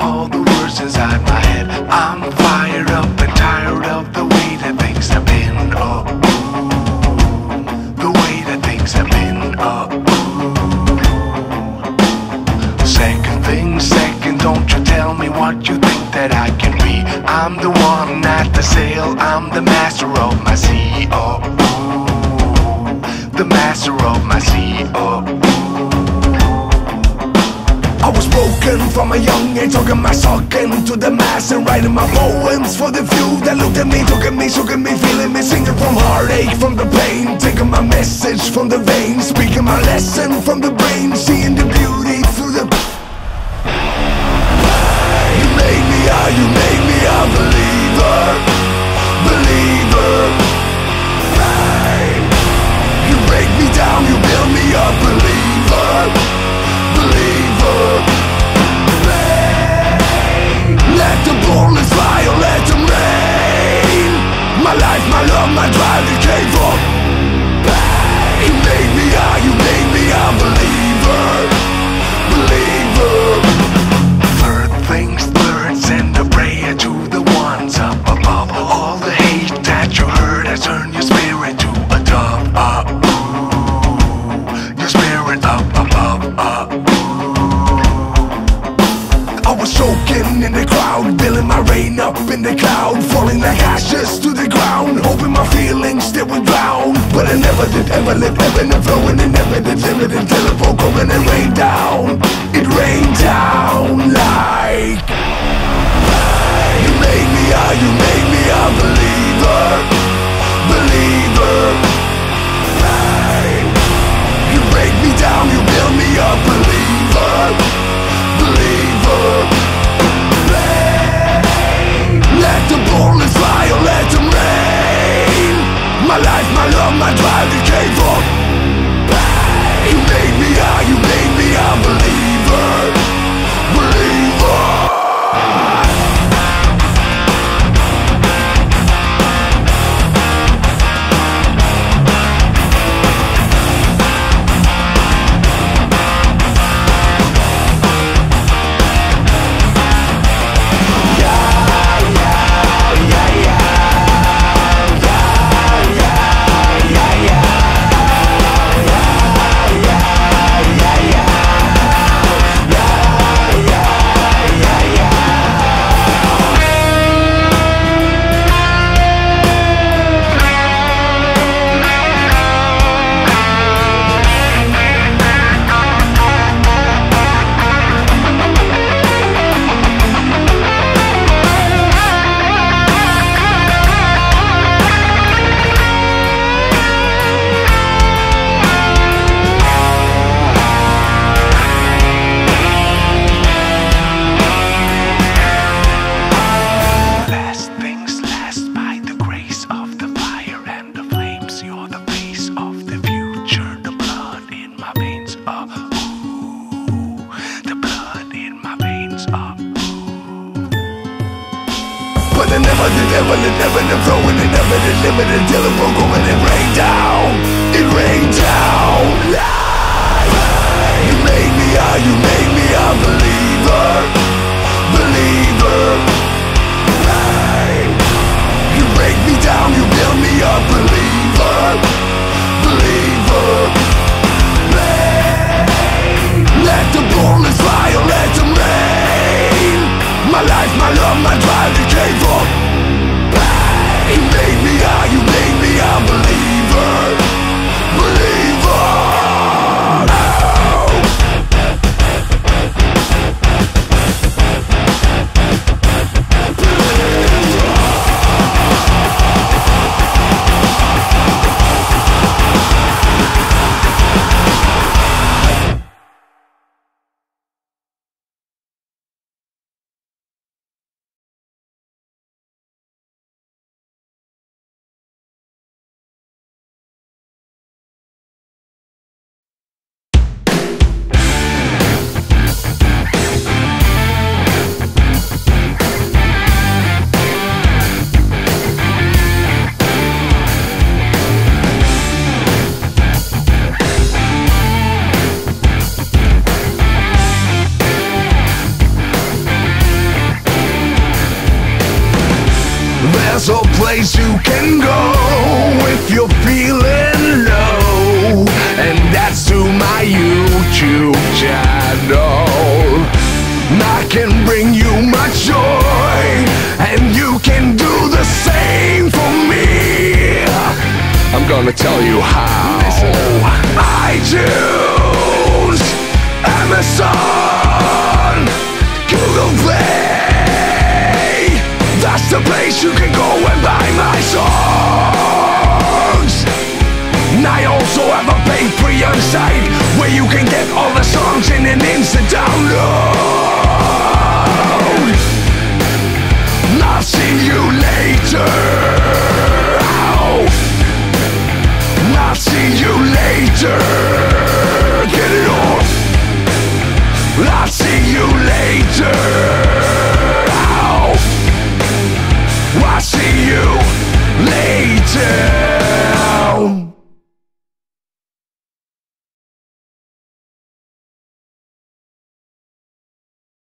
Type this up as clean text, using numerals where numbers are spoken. all the words inside my head. I'm fired up and tired of the way that things have been. Oh, the way that things have been. Oh, second thing, second, don't you tell me what you think that I can be. I'm the one at the sail, I'm the master of my sea. Oh, the master of my sea. Oh, I was broken from a young age, talking my sock into the mass and writing my poems for the few that looked at me, took at me, shook at me, feeling me, singing from heartache, from the pain, taking my message from the veins, speaking my lesson from the brain, seeing the beauty through the... you made me a believer, believer. You break me down, you build me a believer. Let the bullets fly or let them rain. My life, my love, my drive, it came from pain. You made me a believer, believer. Third things third, send a prayer to the ones up above. All the hate that you heard has turned your spirit to a dove. Your spirit up above. Choking in the crowd, building my rain up in the cloud, falling like ashes to the ground, hoping my feelings they would drown. But I never did, ever let heaven and flowing, and never did, ever did, telephone coming and rain down. It rained down like rain. You made me a believer, believer. Rain. You break me down, you build me a believer. Let the bullets fly or let them rain. My life, my love, my drive, it came from pain. You made me a believer, believer. But I never did, ever did, ever did, throwing it, never did, never did, till it broke over and it rained down, like rain. You made me a believer, believer. Rain. You break me down, you build me a believer, believer. Rain. Let the bullets fly or let them rain. My life, my love, my drive, it came from pain. You made me a believer, believer. there's a place you can go if you're feeling low, and that's to my YouTube channel. I can bring you my joy, and you can do the same for me. I'm gonna tell you how. I choose Amazon, Google Play. That's the place you can go and buy my songs. And I also have a Patreon site where you can get all the songs in an instant download.